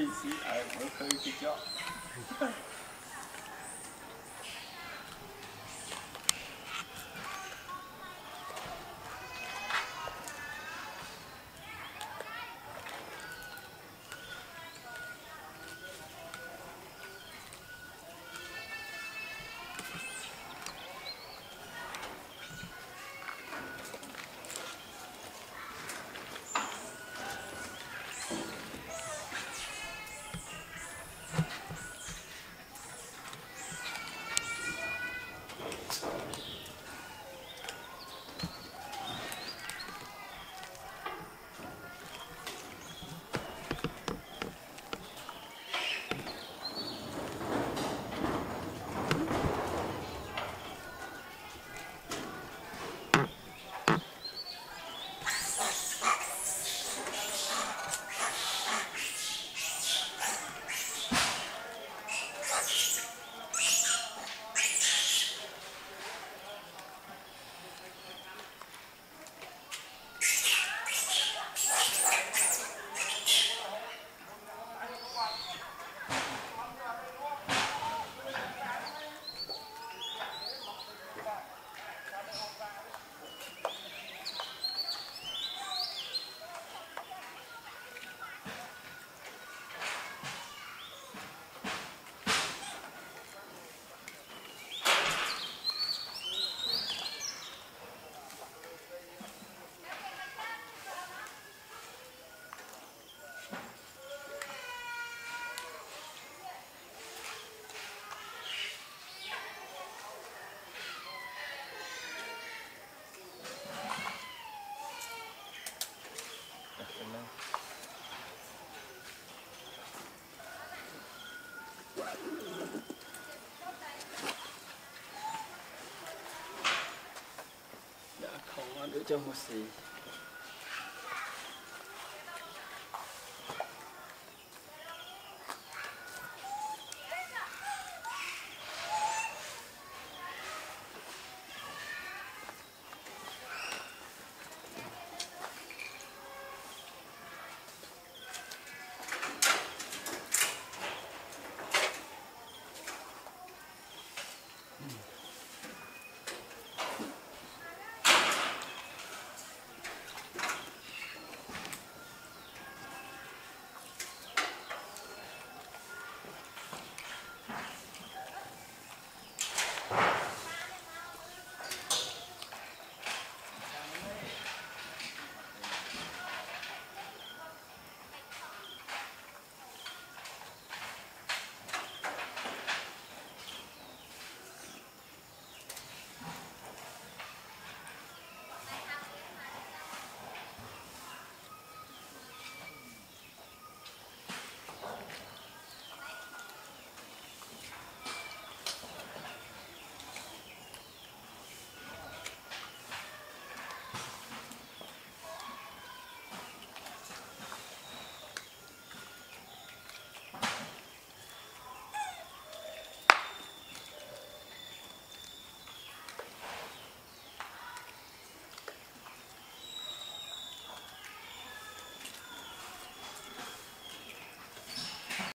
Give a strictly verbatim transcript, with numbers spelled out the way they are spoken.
睡醒，哎，我可以睡觉。叫护士。